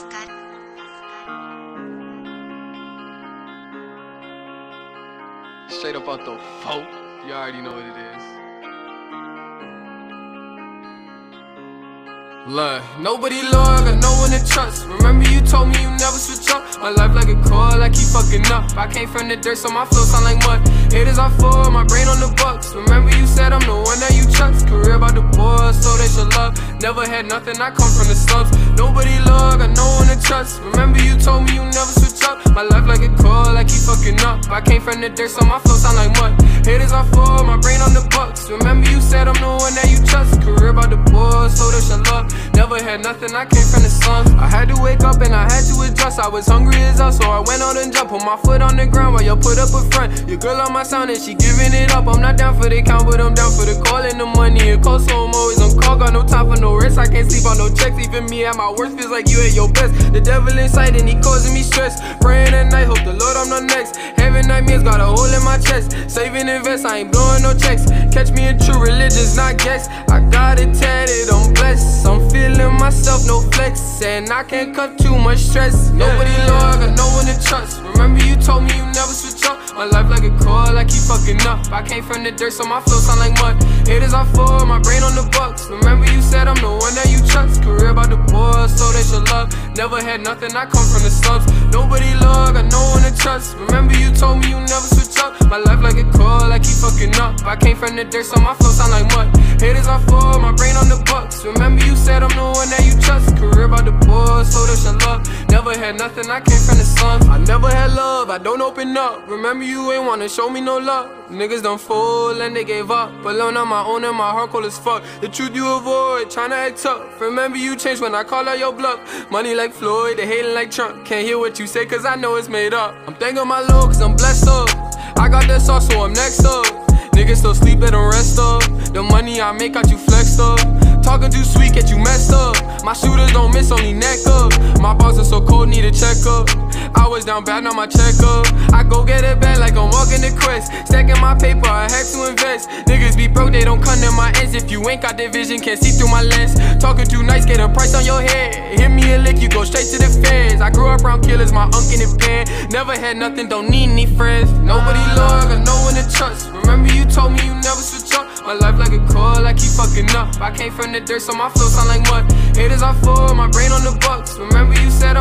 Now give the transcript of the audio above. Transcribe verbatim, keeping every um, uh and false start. Straight up out the vote, you already know what it is. Look, nobody loyal, got no one to trust. Remember you told me you never switch up. My life like a coil, I keep fucking up. I came from the dirt, so my flow sound like mud. Haters are full, my brain on the bucks. Remember you said I'm the one that you chucks. Career about the boys, so they should love. Never had nothing, I come from the slums. Nobody loyal, got no one to trust. Remember you told me you never switch up. My life like a coil, I keep fucking up. I came from the dirt, so my flow sound like mud. Haters are full, my brain on the bucks. Remember you said I'm the one that you trust. Career about the boys, so they should love. Never had nothing, I came from the slums. I had to wake up and I had to adjust. I was hungry as hell, so I went out and jumped. Put my foot on the ground while y'all put up a front. Your girl on my sound and she giving it up. I'm not down for the count, but I'm down for the call and the money. And cold, so I'm always on call. Got no time for no rest, I can't sleep on no checks. Even me at my worst feels like you at your best. The devil inside and he causing me stress. Praying at night, hope the Lord I'm the next. Having nightmares, got a hole in my chest. Saving invest, I ain't blowing no checks. Catch me in true religions, not guess. I got it tatted, I'm blessed. I'm feeling myself, no flex. And I can't cut too much stress. Nobody loyal, got no one to trust. Remember you told me you never switch up. My life like a coil, I keep fucking up. I came from the dirt, so my flow sound like mud. Haters are full, my brain on the bucks. Remember you said I'm the one that you chucks. Career about the boys, so they should love. Never had nothing, I come from the slums. Nobody loyal, got no one to trust. Remember you told me you never switch up. My life like a coil, I keep fucking up. I came from the dirt, so my flow sound like mud. Haters are full, my brain on the bucks. Remember you said I'm the one that you trust. Career about the boys, so they should love. Never had nothing, I came from the slums. I never had love, I don't open up. Remember you ain't wanna show me no love. Niggas done fool and they gave up. But alone on my own and my heart cold as fuck. The truth you avoid, tryna act tough. Remember you changed when I call out your bluff. Money like Floyd, they hating like Trump. Can't hear what you say cause I know it's made up. I'm thanking my Lord cause I'm blessed up. I got that sauce so I'm next up. Niggas still sleep and rest up. The money I make got you flexed up. Talking too sweet, get you messed up. My shooters don't miss, only neck up. My balls are so cold, need a checkup. I was down bad, now my checkup. I go get it back like I'm walking the quest. Stacking my paper, I had to invest. Niggas be broke, they don't come to my ends. If you ain't got the vision, can't see through my lens. Talking too nice, get a price on your head. Hit me a lick, you go straight to the feds. I grew up around killers, my unk in the pen. Never had nothing, don't need any friends. Nobody loyal, got no one to trust. Remember you told me you never switch up. My life like a coil, I keep fucking up. I came from the dirt, so my flow sound like mud. Haters are full, my brain on the bucks. Remember you said I'm